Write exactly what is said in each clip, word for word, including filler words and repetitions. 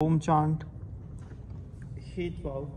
Home chant, heat valve,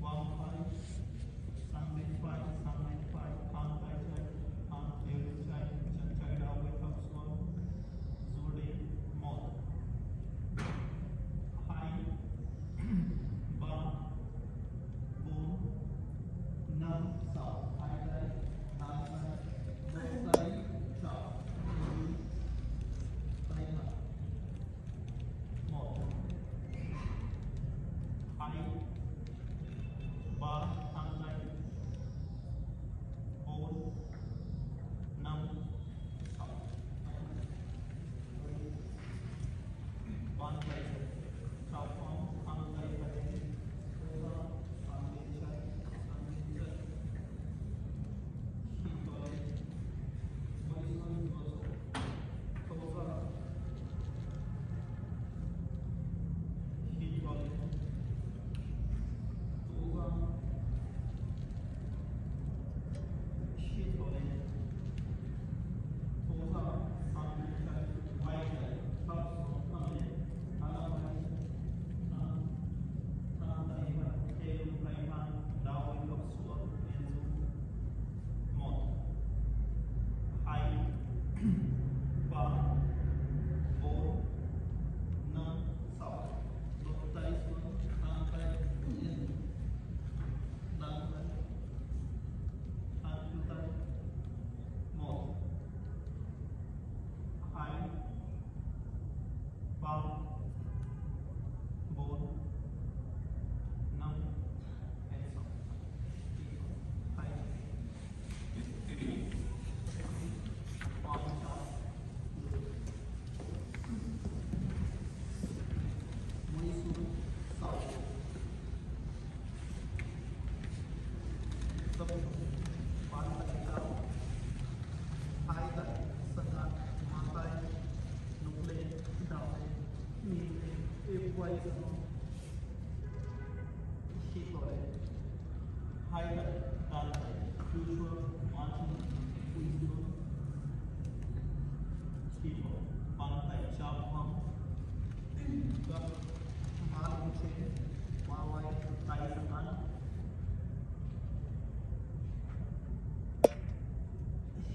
one five, seven five, seven five, five five,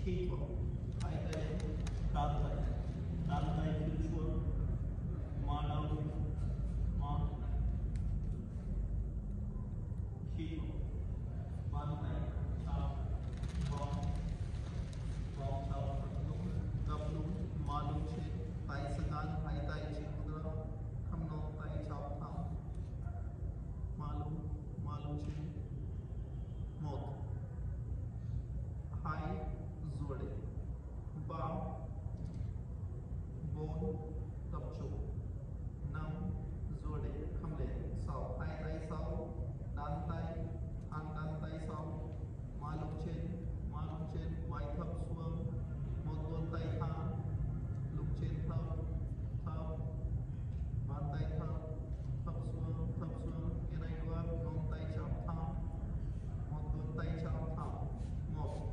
people ayakları darlayı, darlayı kültür, manav, man, people, manay, sağ, bom, bom sağ, kaplu, malum şey, paysadan, payday şey, bunlara hamno pay çap tam, malum, malum şey, mod. हाय जोड़े balm bone तबचो नम जोड़े हमले साव हाय ताई साव दान ताई आन दान ताई साव मालूम चेन मालूम चेन माय थब स्वम मोतोन ताई था लुम चेन थब थब बान ताई थब थब स्वम थब स्वम के नाई डुआ नोन ताई चाप था मोतोन ताई चाप था मोत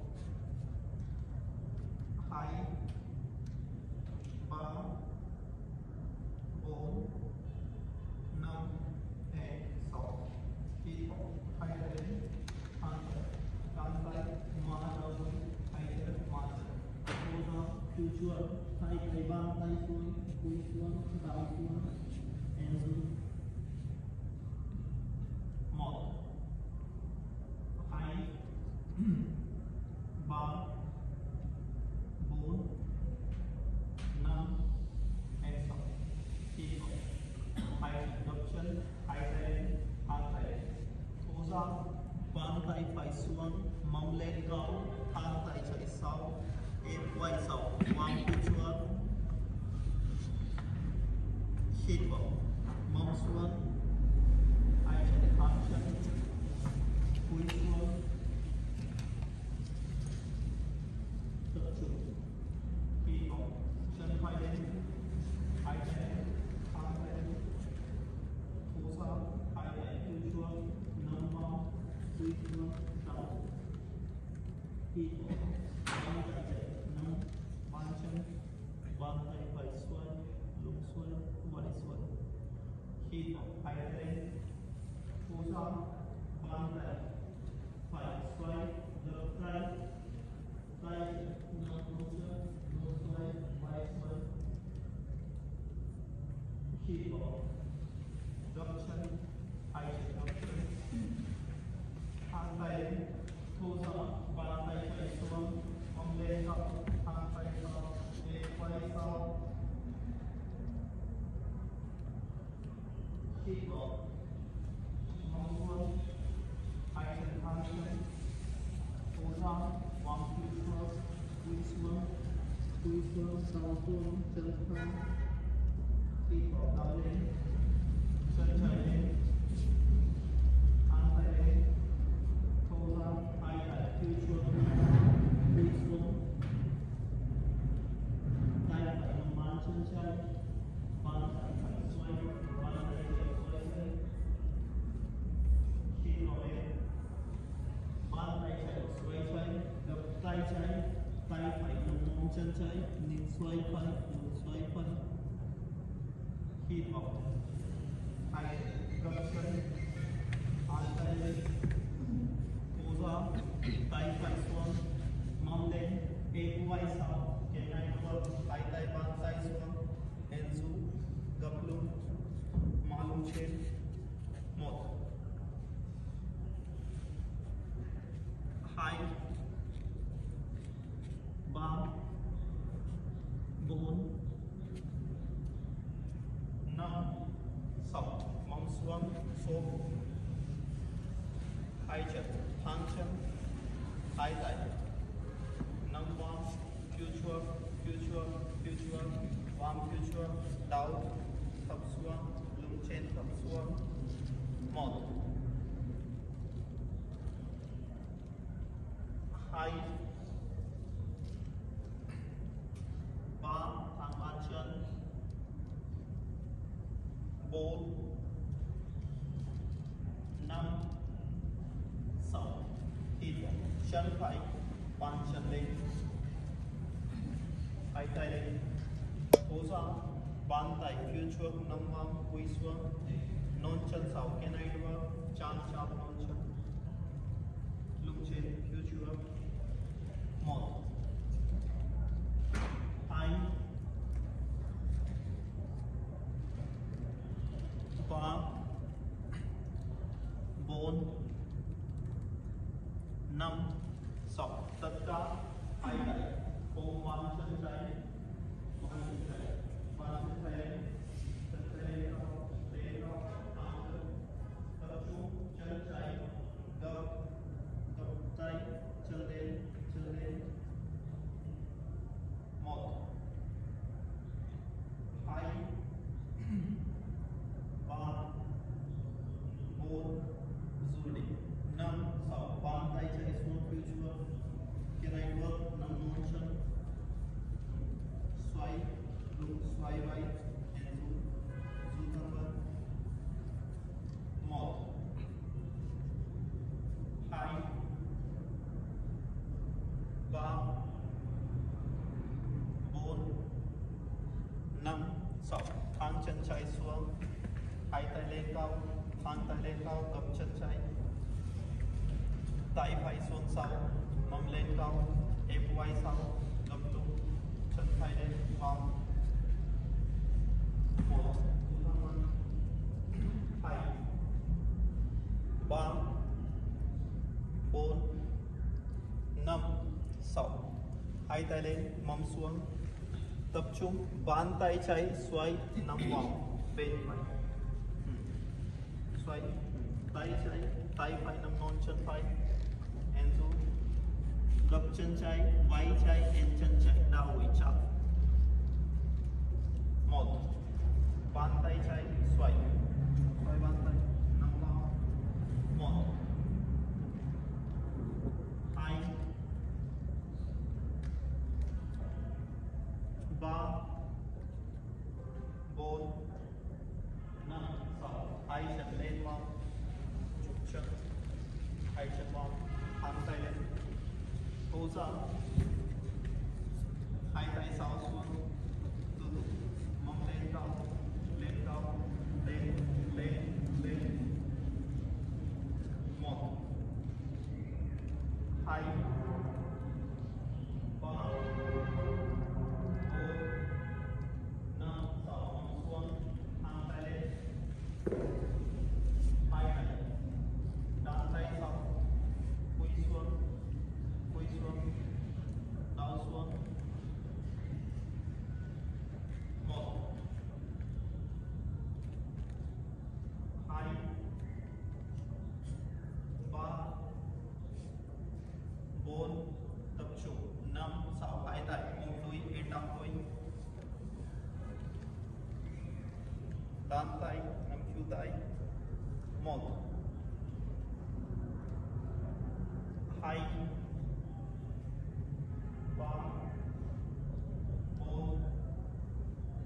Hai, ba, bốn, năm, e, sáu, khi có hai đến, hai đến, tám tay, mà đầu, hai đến, mà đầu, cô ra, kêu chua, tay, tay ba, tay xuống, cúi xuống, đảo xuống, em xuống, một, hai, ba. Mong lên gấu, thang tại chạy sau, em quay sầu, quang đi chuông. Khi vọng, mong xuống, ai chạy thang chân, cúi xuống. Tập trung, khi vọng, chân quay lên, ai chạy thang lên. Thú sao, ai chạy cúi xuống, nâng mau, cúi xuống, đau. Khi có ba đại dạy năm ba chân ba tay bảy xuân lục xuân bảy xuân khi có hai tên cô giáo ba tay bảy xuân lục tay tay năm lục xuân lục xuân bảy xuân khi có đập chân hai chân đập chân hai tay cô giáo ba tay phải xuống, ông lên sau, hàng tay sau, để quay sau. Khi bỏ, mong xuống, hai chân thang lên, cố ra, vòng cúi xuống, cúi xuống, cúi xuống, sau xuống, chân thang. Khi bỏ cao lên, chân trời lên, hàng tay lên, cố ra, hai tay cúi xuống. Chân trái níu xoay quay níu xoay quay khi học hai gấp chân hai tay lên cố ra tay phải xuống mong lên em quay sau cái này quay hai tay bàn tay xuống em du gấp luôn malum trên một hai ba bốn năm sáu mong xuống số hai chân thang chân hai tay năm vòng future future future vòng future đau thấp xuống lưng trên thấp xuống một hai bốn năm sáu khi đó chân phải bàn chân lên hai tay lên cố gắng bàn tay phía trước năm vòng quỳ xuống non chân sau cái này đúng không chân sau non chân lưng trên phía trước một lao, thang ta lên lao gặp chất cháy. Tại phải xuân sau, mong lên lao, em quay sau, gặp tụ, chân thay lên vòng. Của Ulaman, thầy, ba, bốn, năm, sáu. Hai tay lên, mong xuống, tập trung, bàn tay cháy, xoay, năm vòng, bên phải. Xoay, tay cháy, tay phải nằm ngon chân phải. Em du, gập chân cháy, váy cháy, em chân cháy, đau hồi chặt. Một, bàn tay cháy, xoay, xoay bàn tay, năm vòng. Một, hai, ba, bốn, năm, sáu. Hai chân lên vòng, chụp chân, hai chân vòng, thẳng tay lên, cố ra, hai tay sau xuống, từ từ, mông lên cao, lên cao, lên, lên, lên, một, hai, ba. Tám tay, năm chú tay, một, hai, ba, bốn,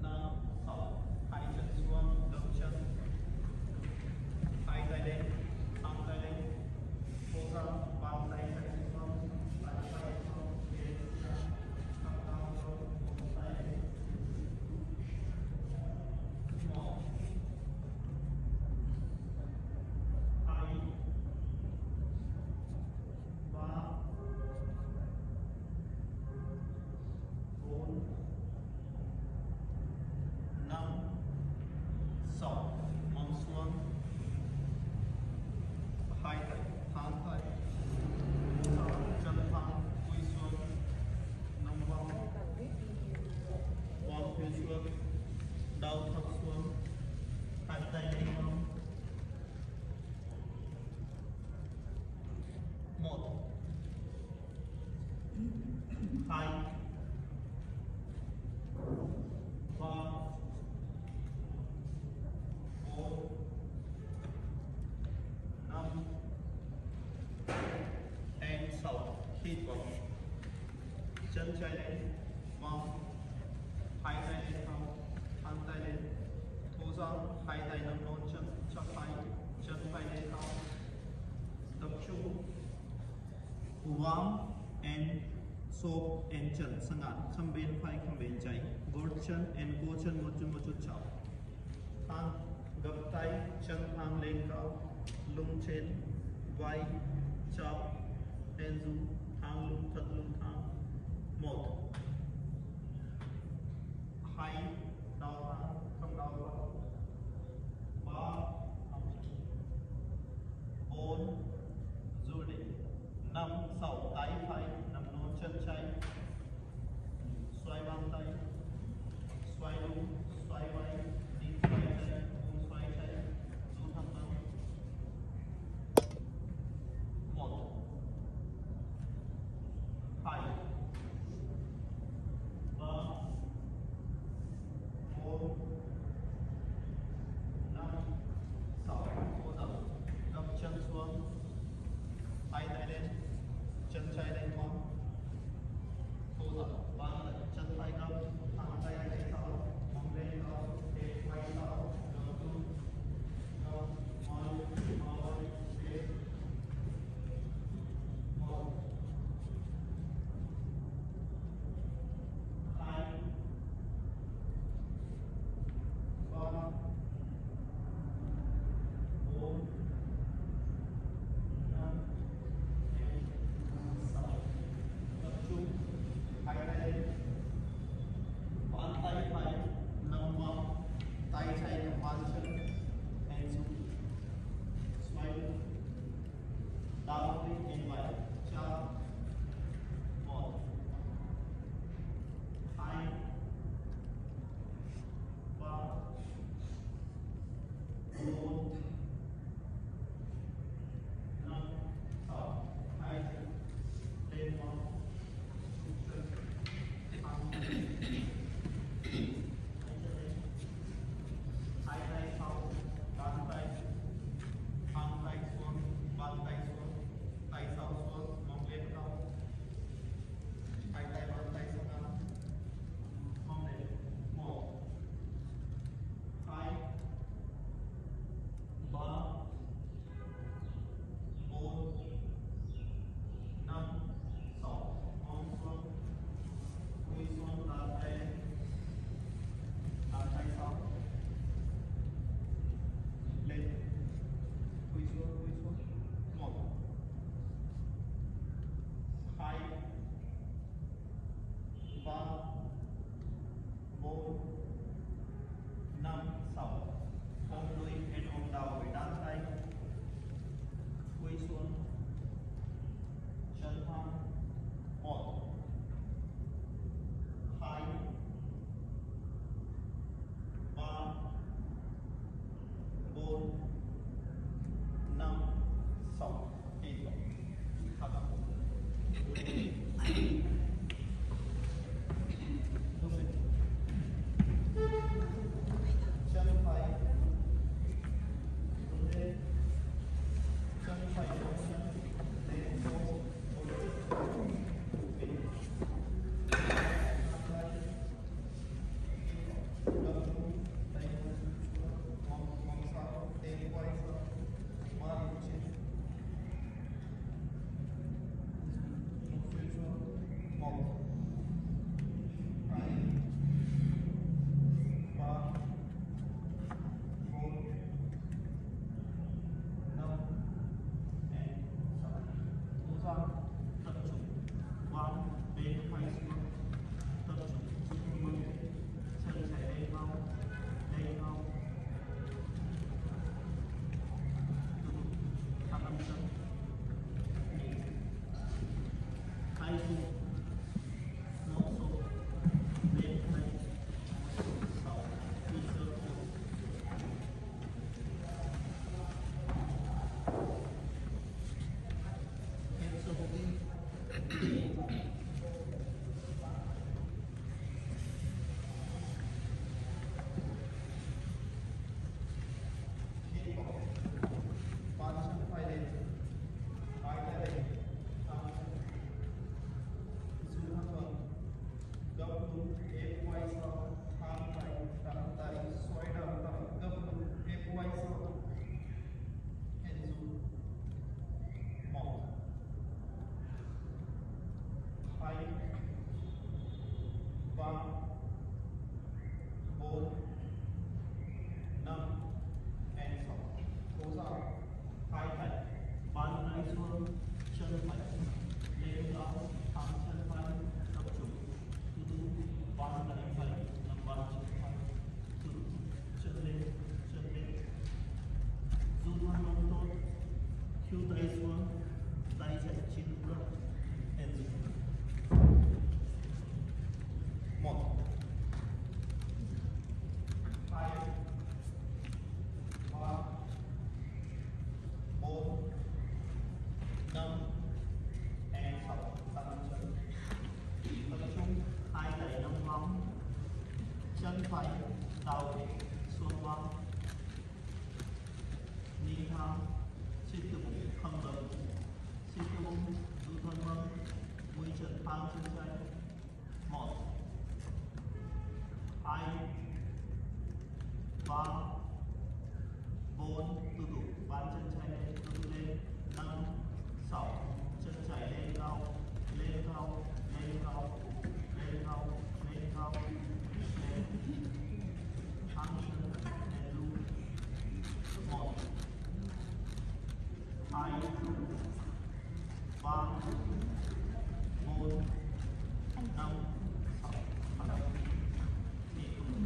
năm, sáu, hai chân xuống, đầu chân, hai tay lên, năm tay lên, cố gắng, bàn tay lên. Chân trái lên, mong, hai tay lên không, thẳng tay lên, cố gắng, hai tay nằm nón chân, chắp tay, chân phải lên không, tập trung, warm and soft and chân sang ngắn, không bên phải, không bên trái, gót chân and cố chân một chút một chút chào, thẳng, gập tay, chân thẳng lên cao, lưng trên, vai, chào, and du, thẳng lưng thật lưng thẳng. Một, hai, đau thang, không đau thang, ba, bốn, du định, năm, sáu, tay phải, nằm nôn chân cháy, xoay bàn tay, xoay đúng, xoay vai, dính xoay cháy, vùng xoay cháy, du thăng tăng. Một, hai, ba, bốn, năm, sáu. Không lùi hết ôm đầu với đan tay, quỳ xuống, chân thẳng. Một, hai, ba, bốn, năm, sáu. Thì thao tác một Hãy subscribe cho kênh Ghiền Mì Gõ để không bỏ lỡ những video hấp dẫn.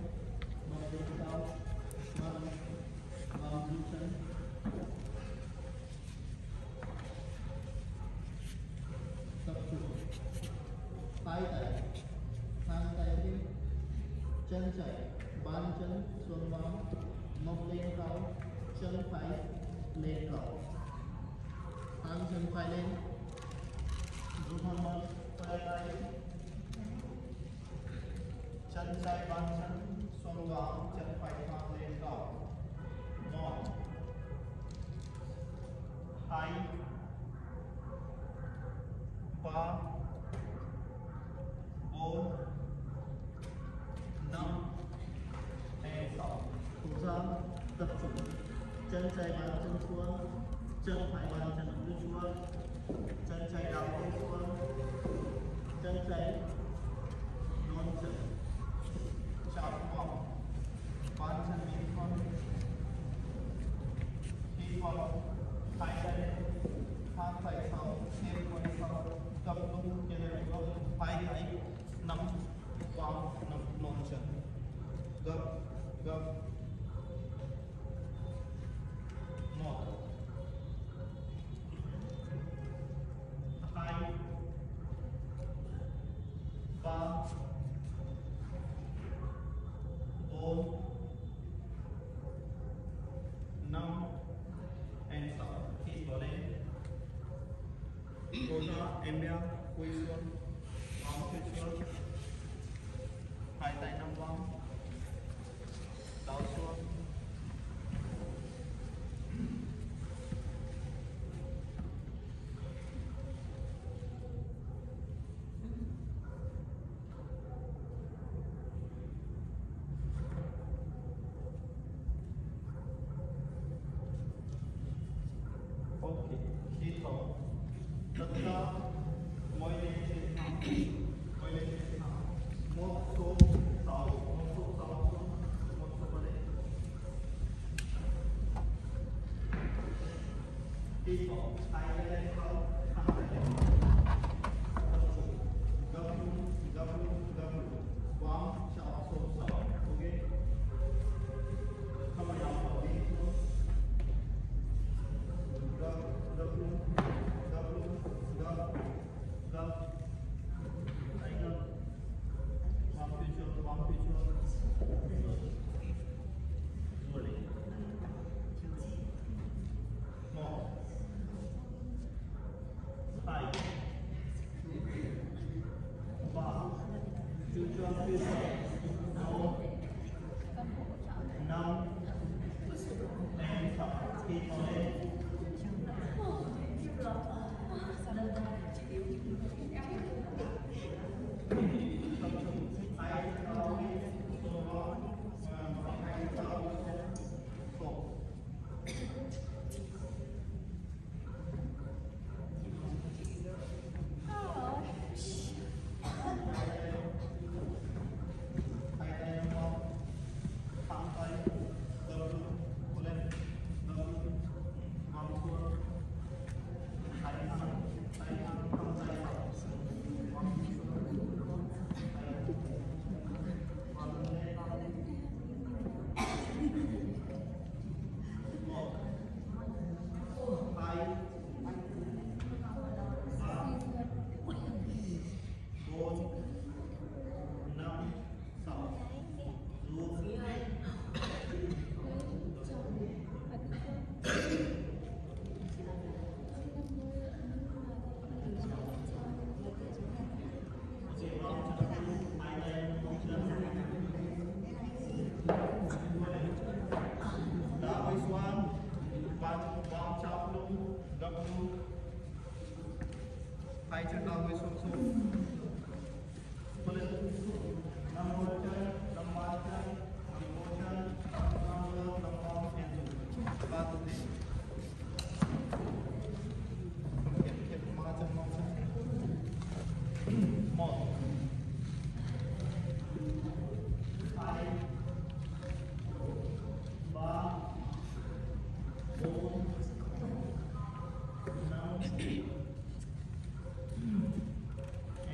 chân chảy ban chân xuống bóng mọc lên cao chân phải lên cầu tăng chân phải lên rút hông mông phải lên chân chảy ban chân xuống bóng chân phải sang lên cầu một hai ba bốn tập trung chân trái bàn chân xuống chân phải bàn chân đưa xuống chân trái đảo chân xuống chân trái luôn chân chạm vòng bàn chân bên con khi vòng phải chân thang phải sau thêm quay sau cầm tung chân phải tay nắm gấp một, hai, ba, bốn, năm, and sáu. Khi vào đây, cô cho em đeo quy xuống, bóng quy xuống, hai tay năm vòng, đau xuống. Khi thở, tất cả mỗi lên trên thẳng, mỗi lên trên thẳng, một số sáu, một số sáu, một số ba lên. Khi thở, tay lên sau, thẳng lên sau, gấp luôn, gấp luôn, gấp luôn, quăng sáu số sáu, ok. Không phải làm bỏ đi luôn, gấp, gấp luôn. Hai chân đau với xuống xuống. Một lần xuống. Năm một chân, năm ba chân, năm một chân, năm năm năm năm năm em dùng. Ba tư thế. Tiếp tiếp ba chân năm chân. Một. Hai. Ba. Bốn. Năm. And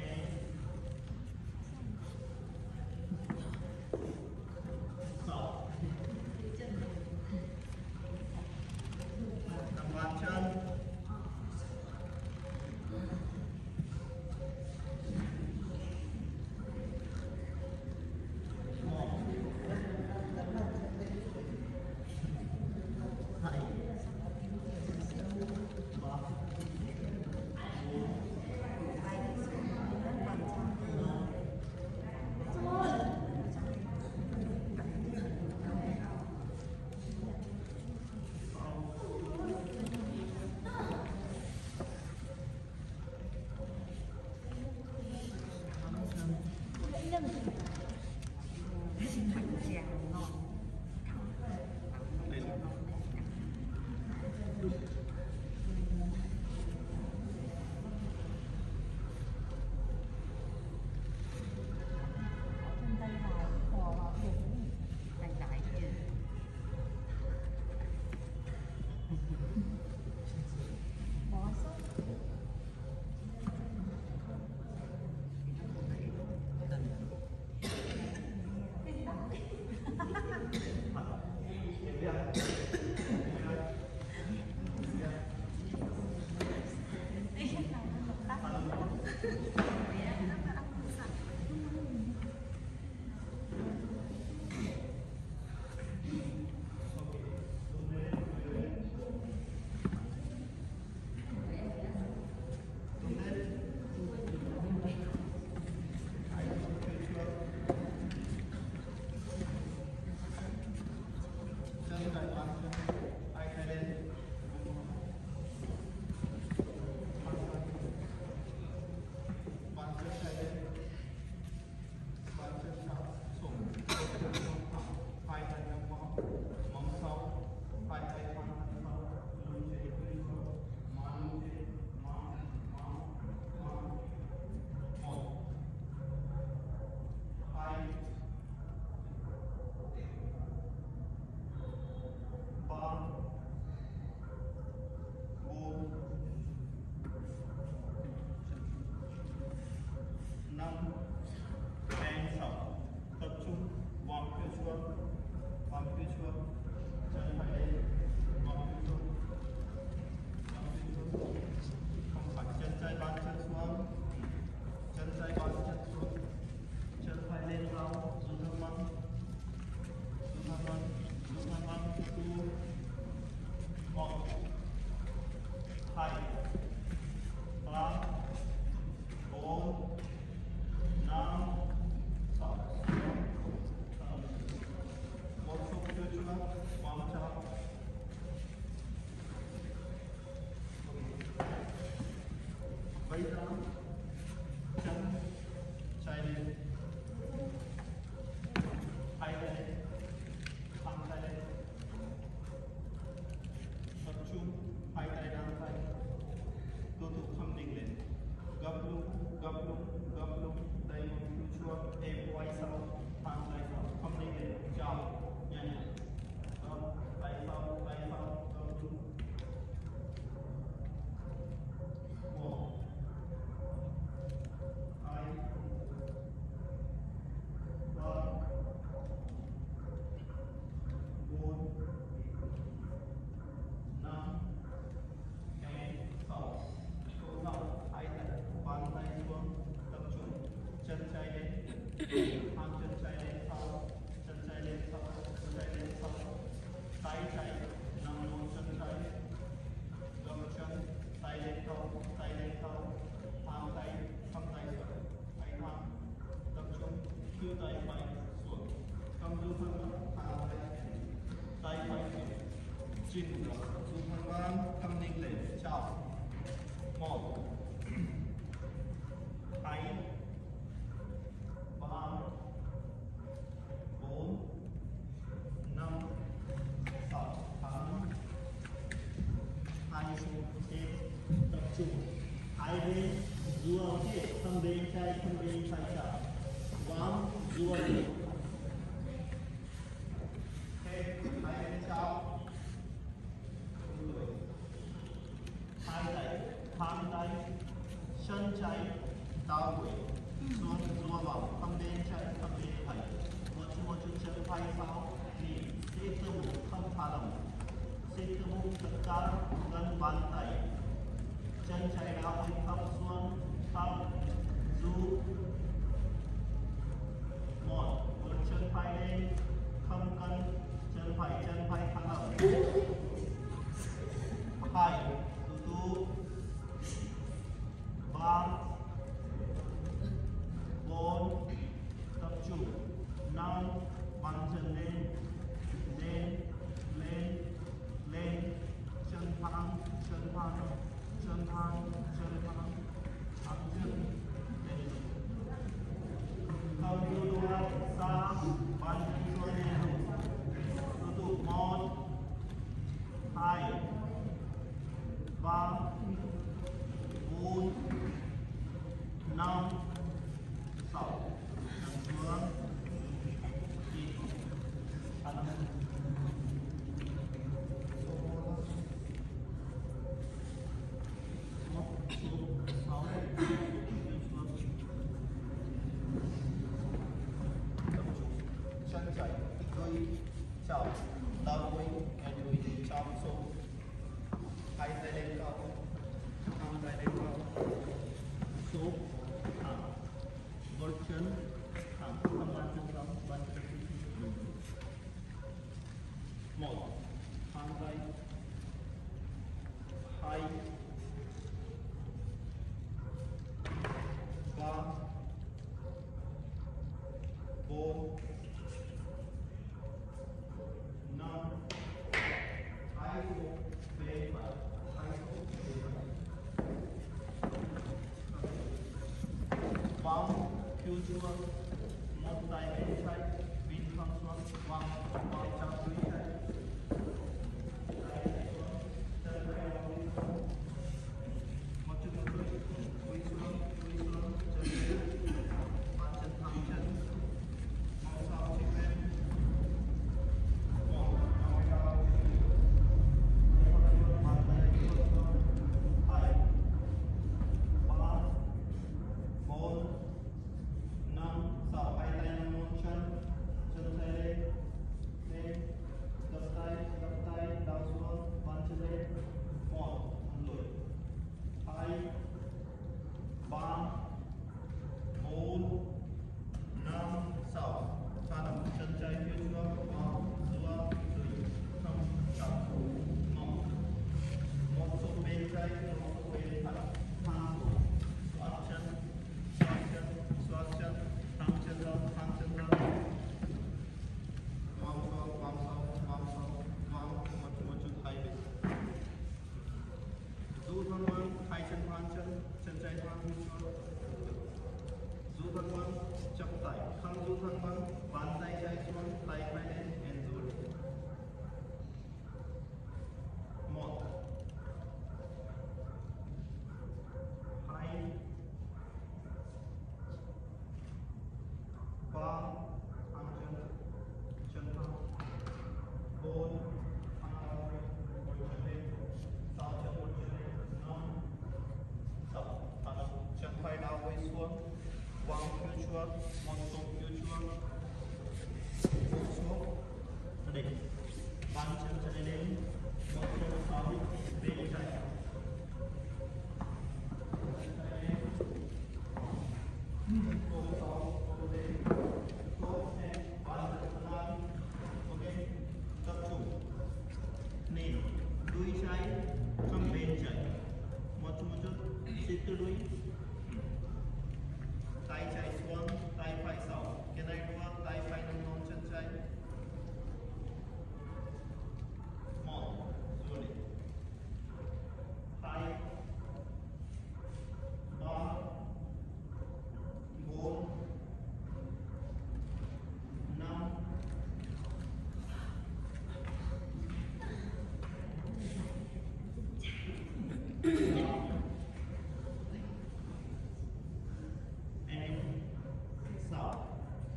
Thank you.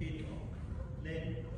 pin lên done.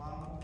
Bank und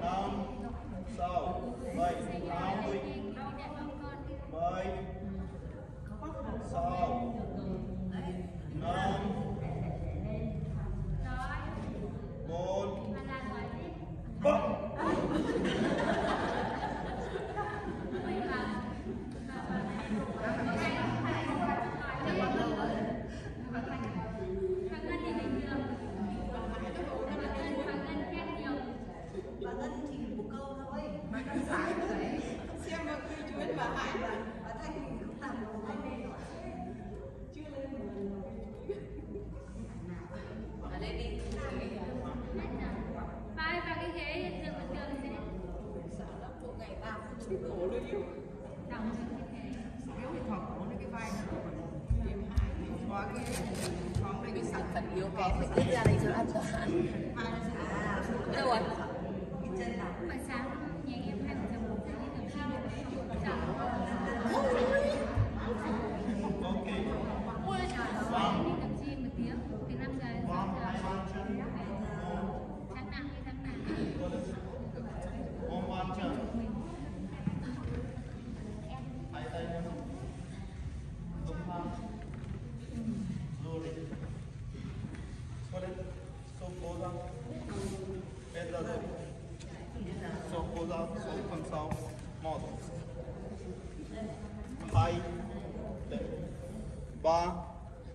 Nang sau bởi sang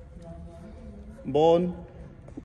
chim bốn